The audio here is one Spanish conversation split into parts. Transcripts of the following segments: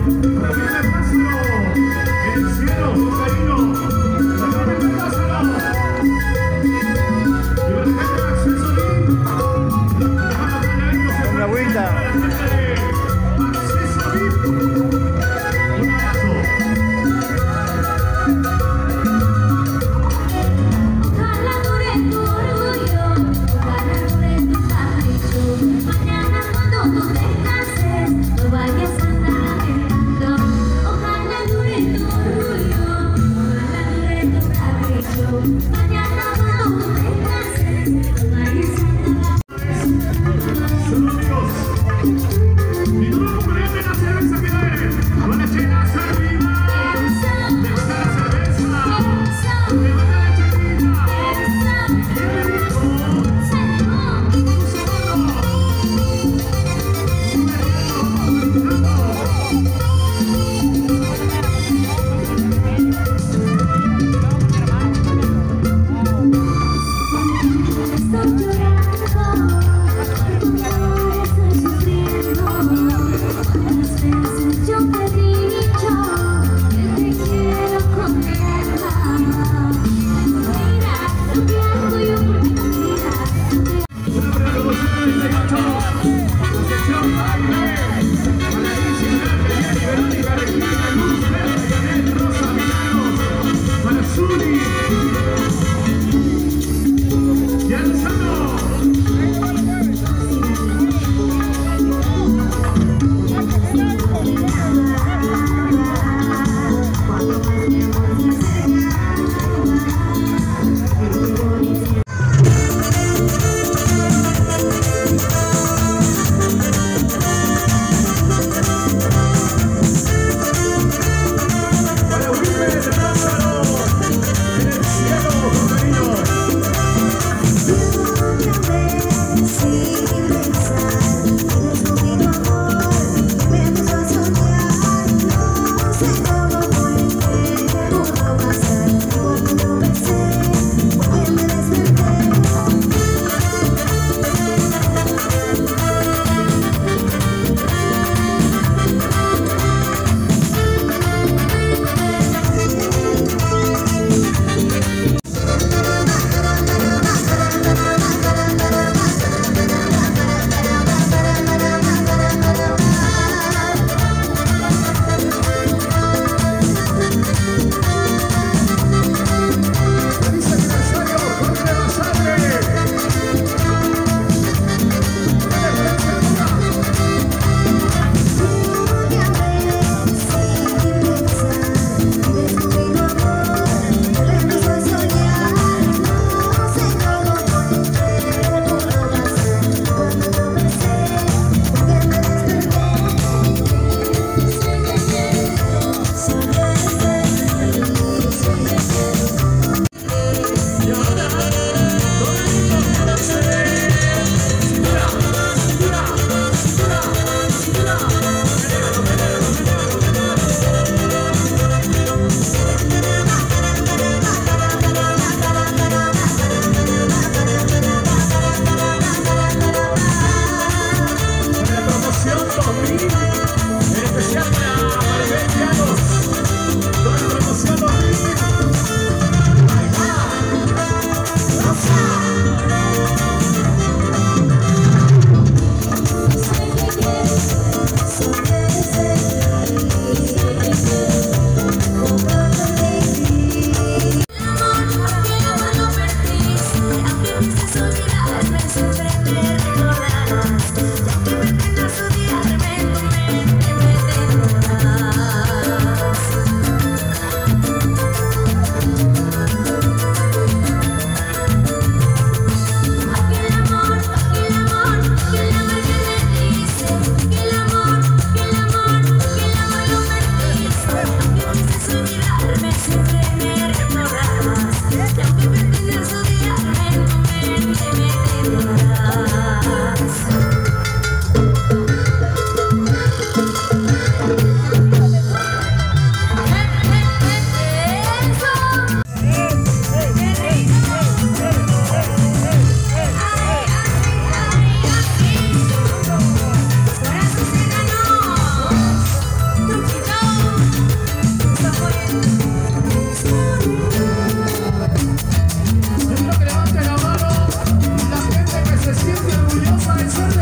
Saludos amigos.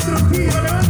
Arriba, arriba.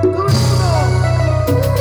Todo el mundo.